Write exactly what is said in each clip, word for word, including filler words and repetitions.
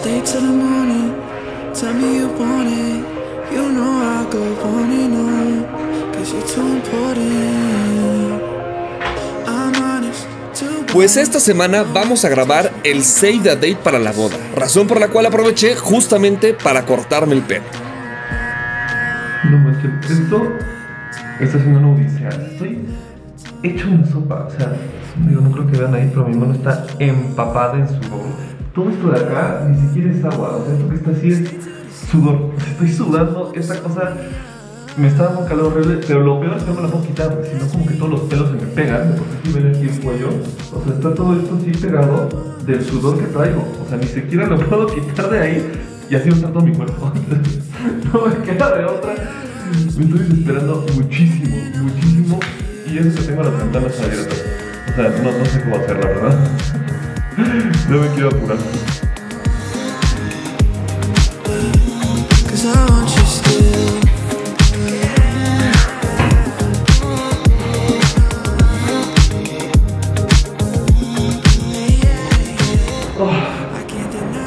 stay till the morning. Tell me you want it. You know I go on and on, cause you're too important. I'm honest. Pues esta semana vamos a grabar el Save the Date para la boda, razón por la cual aproveché justamente para cortarme el pelo. No manches, esto está siendo una odisea. Estoy hecho una sopa, o sea, yo no creo que vean ahí, pero mi mano está empapada en sudor. Todo esto de acá ni siquiera es agua, o sea, esto que está así es sudor. Estoy sudando, esta cosa me está dando un calor horrible, pero lo peor es que no me la puedo quitar, porque si no como que todos los pelos se me pegan, porque aquí ven aquí el cuello, o sea, está todo esto así pegado del sudor que traigo, o sea, ni siquiera lo puedo quitar de ahí y así usar todo mi cuerpo. No me queda de otra, me estoy desesperando muchísimo, muchísimo, y eso que tengo las ventanas abiertas, o sea, no, no sé cómo hacerla, ¿verdad? No me quiero apurar.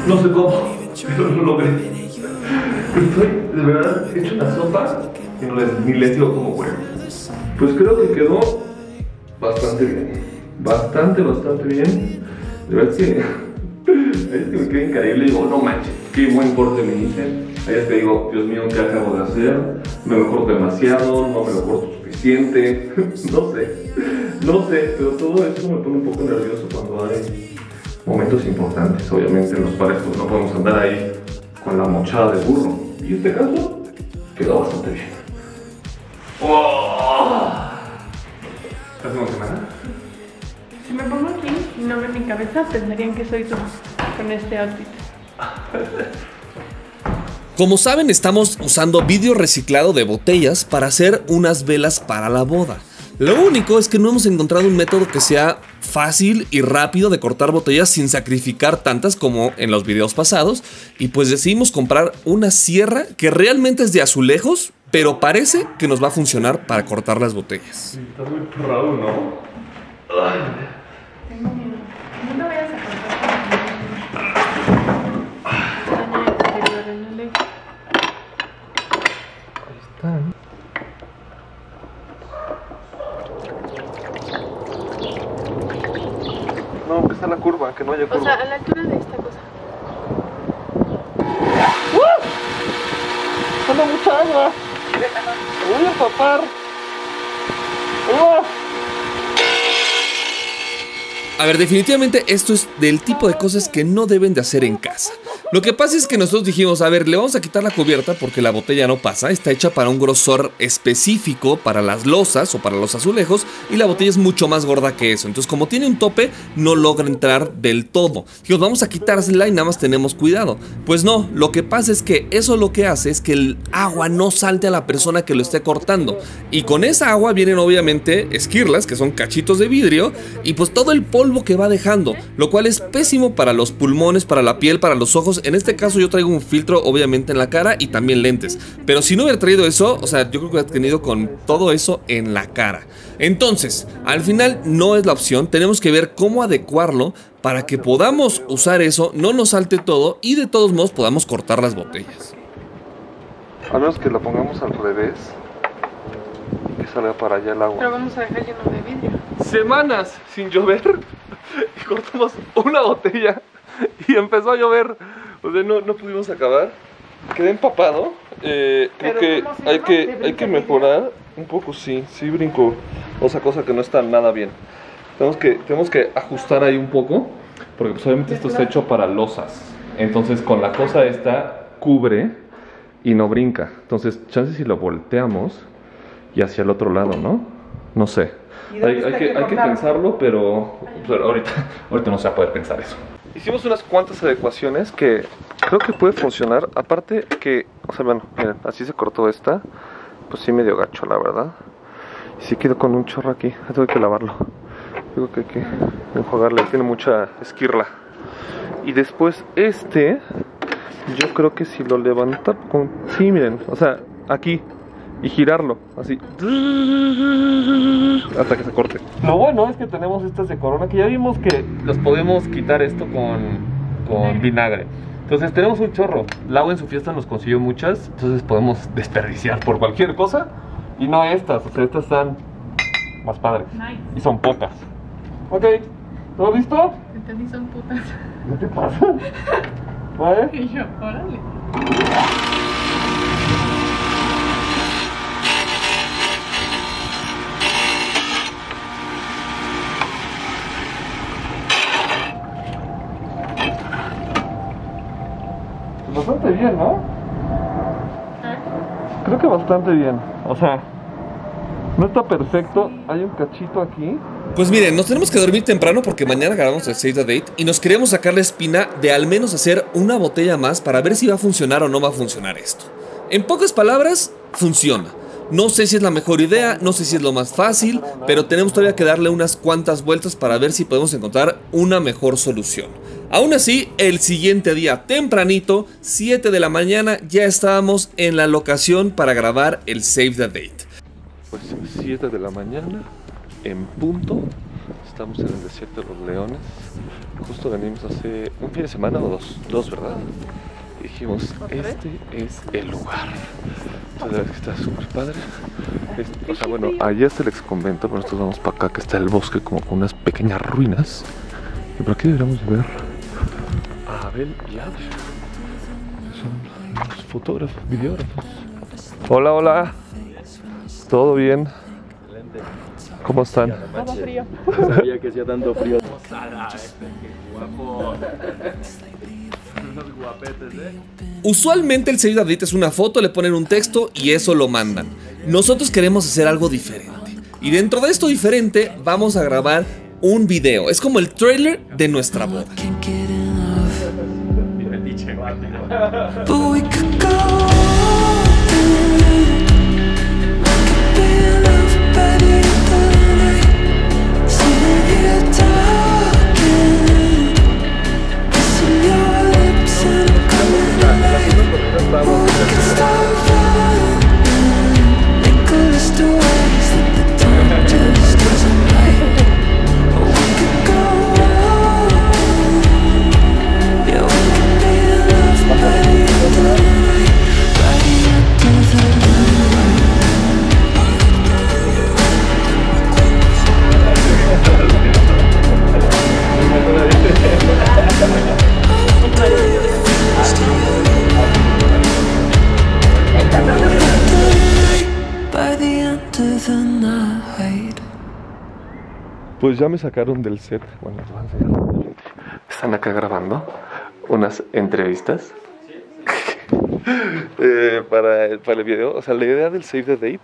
No sé cómo, pero lo logré. Estoy de verdad hecho una sopa y no les, ni les digo cómo fue. Pues creo que quedó bastante bien. Bastante, bastante bien. De verdad que es que me quedé increíble y digo, no manches, qué buen corte me hice. Ahí es que digo, Dios mío, ¿qué acabo de hacer? Me lo corto demasiado, no me lo corto suficiente. No sé, no sé, pero todo esto me pone un poco nervioso cuando hay momentos importantes, obviamente en los cuales no podemos andar ahí con la mochada de burro. Y en este caso quedó bastante bien. ¡Oh! ¿Estás emocionada? Si me pongo aquí y no veo mi cabeza, pensarían que soy tú con este outfit. Como saben, estamos usando vidrio reciclado de botellas para hacer unas velas para la boda. Lo único es que no hemos encontrado un método que sea fácil y rápido de cortar botellas sin sacrificar tantas como en los videos pasados, y pues decidimos comprar una sierra que realmente es de azulejos, pero parece que nos va a funcionar para cortar las botellas. Está muy raro, ¿no? Ay. Tengo miedo. No te vayas a cortar. Ahí está. No, empieza la curva, que no haya curva. O sea, a la altura de esta cosa. ¡Uh! ¡Toma mucha agua! ¡Me voy a papar! ¡Uh! A ver, definitivamente esto es del tipo de cosas que no deben de hacer en casa. Lo que pasa es que nosotros dijimos, a ver, le vamos a quitar la cubierta porque la botella no pasa. Está hecha para un grosor específico, para las losas o para los azulejos, y la botella es mucho más gorda que eso. Entonces, como tiene un tope, no logra entrar del todo. Dijimos, vamos a quitársela y nada más tenemos cuidado. Pues no, lo que pasa es que eso lo que hace es que el agua no salte a la persona que lo esté cortando. Y con esa agua vienen obviamente esquirlas, que son cachitos de vidrio, y pues todo el polvo que va dejando, lo cual es pésimo para los pulmones, para la piel, para los ojos. En este caso yo traigo un filtro obviamente en la cara y también lentes, pero si no hubiera traído eso, o sea, yo creo que hubiera tenido con todo eso en la cara. Entonces, al final no es la opción, tenemos que ver cómo adecuarlo para que podamos usar eso, no nos salte todo y de todos modos podamos cortar las botellas. A menos que la pongamos al revés y que salga para allá el agua. Pero vamos a dejar lleno de vidrio. Semanas sin llover y cortamos una botella y empezó a llover. O sea, no, no pudimos acabar. Quedé empapado. Eh, creo que hay que, hay que mejorar un poco, sí, sí brinco. O sea, cosa que no está nada bien. Tenemos que, tenemos que ajustar ahí un poco, porque pues, obviamente esto está hecho para losas. Entonces con la cosa esta cubre y no brinca. Entonces chance si lo volteamos y hacia el otro lado, ¿no? No sé. Hay, hay, que, hay que pensarlo, pero pues, ahorita, ahorita no se va a poder pensar eso. Hicimos unas cuantas adecuaciones que creo que puede funcionar. Aparte que, o sea, bueno, miren, así se cortó esta. Pues sí medio gacho, la verdad. Y sí quedó con un chorro aquí. Ya tengo que lavarlo. Digo que hay que enjuagarle, tiene mucha esquirla. Y después este, yo creo que si lo levanta con... Sí, miren, o sea, aquí. Y girarlo, así hasta que se corte. Lo bueno es que tenemos estas de Corona, que ya vimos que los podemos quitar esto con, con vinagre. Entonces tenemos un chorro. Lau en su fiesta nos consiguió muchas, entonces podemos desperdiciar por cualquier cosa. Y no estas, o sea, estas están más padres. Nice. Y son pocas. Ok, ¿todo listo? Entendí, son putas. ¿Qué te pasa? ¿Vale? Y yo, órale. Bastante bien, ¿no? ¿Eh? Creo que bastante bien. O sea, no está perfecto. Hay un cachito aquí. Pues miren, nos tenemos que dormir temprano porque mañana grabamos el Save the Date y nos queríamos sacar la espina de al menos hacer una botella más para ver si va a funcionar o no va a funcionar esto. En pocas palabras, funciona. No sé si es la mejor idea, no sé si es lo más fácil, pero tenemos todavía que darle unas cuantas vueltas para ver si podemos encontrar una mejor solución. Aún así, el siguiente día tempranito, siete de la mañana, ya estábamos en la locación para grabar el Save the Date. Pues siete de la mañana, en punto, estamos en el desierto de los Leones. Justo venimos hace un fin de semana o dos, dos ¿verdad? Dijimos, este es el lugar. La verdad es que está súper padre. Este, o sea, bueno, allá está el ex convento, pero nosotros vamos para acá, que está el bosque como con unas pequeñas ruinas. Y por aquí deberíamos ver a Abel y Abel, que son los fotógrafos, videógrafos. Hola, hola. ¿Todo bien? Excelente. ¿Cómo están? Todo frío. No sabía que hacía tanto frío. Guapo. Guapetes, ¿eh? Usualmente el Save the Date es una foto, le ponen un texto y eso lo mandan. Nosotros queremos hacer algo diferente. Y dentro de esto diferente vamos a grabar un video. Es como el trailer de nuestra boda. Pues ya me sacaron del set. Bueno, les voy a enseñar. Están acá grabando unas entrevistas eh, para, para el video. O sea, la idea del Save the Date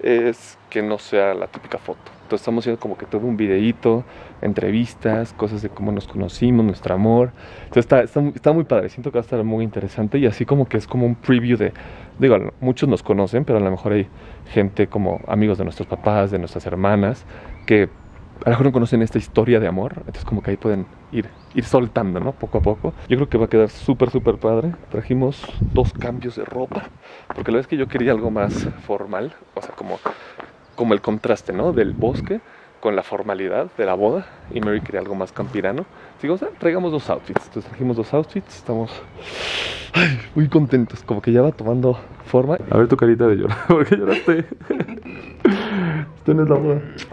es que no sea la típica foto. Entonces estamos haciendo como que todo un videíto, entrevistas, cosas de cómo nos conocimos, nuestro amor. Entonces está, está, está muy padre, siento que va a estar muy interesante. Y así como que es como un preview de, digo, muchos nos conocen, pero a lo mejor hay gente como amigos de nuestros papás, de nuestras hermanas, que a lo mejor no conocen esta historia de amor, entonces como que ahí pueden ir, ir soltando, ¿no? Poco a poco. Yo creo que va a quedar súper, súper padre. Trajimos dos cambios de ropa, porque la verdad es que yo quería algo más formal, o sea, como, como el contraste, ¿no? Del bosque con la formalidad de la boda, y Mary quería algo más campirano. Así que, o sea, traigamos dos outfits. Entonces trajimos dos outfits, estamos ay, muy contentos, como que ya va tomando forma. A ver tu carita de llorar, porque lloraste.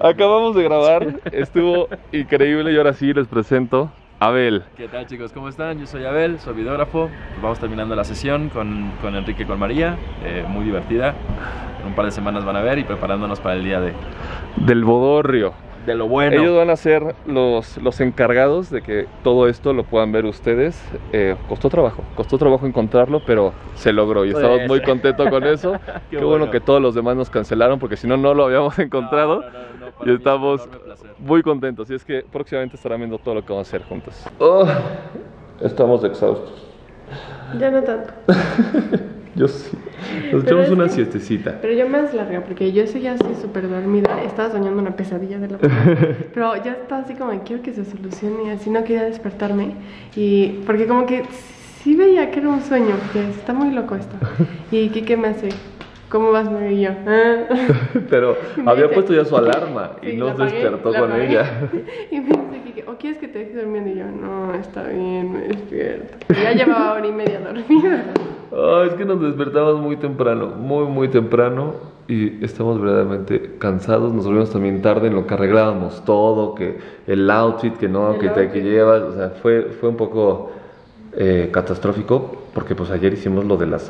Acabamos de grabar, estuvo increíble y ahora sí les presento a Abel. ¿Qué tal, chicos? ¿Cómo están? Yo soy Abel, soy videógrafo. Vamos terminando la sesión con, con Enrique y con María, eh, muy divertida. En un par de semanas van a ver y preparándonos para el día de... del bodorrio. De lo bueno. Ellos van a ser los, los encargados de que todo esto lo puedan ver ustedes. Eh, costó trabajo, costó trabajo encontrarlo, pero se logró y estamos muy contentos con eso. Qué, Qué bueno. bueno que todos los demás nos cancelaron porque si no, no lo habíamos encontrado. No, no, no, no, y estamos muy contentos. Y es que próximamente estarán viendo todo lo que vamos a hacer juntos. Oh, estamos exhaustos. Ya no tanto. Yo sí. Nos echamos una que, siestecita. Pero yo más larga, porque yo soy ya así súper dormida. Estaba soñando una pesadilla de la mañana. Pero ya está así como, quiero que se solucione. Así no quería despertarme. Y porque como que sí veía que era un sueño. Que está muy loco esto. Y Kike me hace, ¿Cómo vas, María? ¿Ah? Pero había puesto ya su alarma y sí, nos apagué, despertó con apagué. ella. Y me dice Kike, ¿o quieres que te deje durmiendo? Y yo, no, está bien, me despierto. Y ya llevaba hora y media dormida. Oh, es que nos despertamos muy temprano, muy, muy temprano. Y estamos verdaderamente cansados. Nos volvimos también tarde en lo que arreglábamos todo, que el outfit, que no, el que outfit. te que llevas. O sea, fue, fue un poco eh, catastrófico porque pues ayer hicimos lo de las...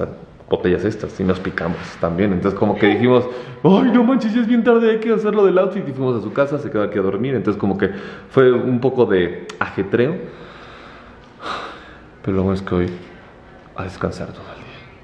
botellas estas y nos picamos también, entonces como que dijimos, ay no manches, ya es bien tarde, hay que hacer lo del outfit, y fuimos a su casa, se quedó aquí a dormir, entonces como que fue un poco de ajetreo, pero lo bueno es que hoy a descansar todo.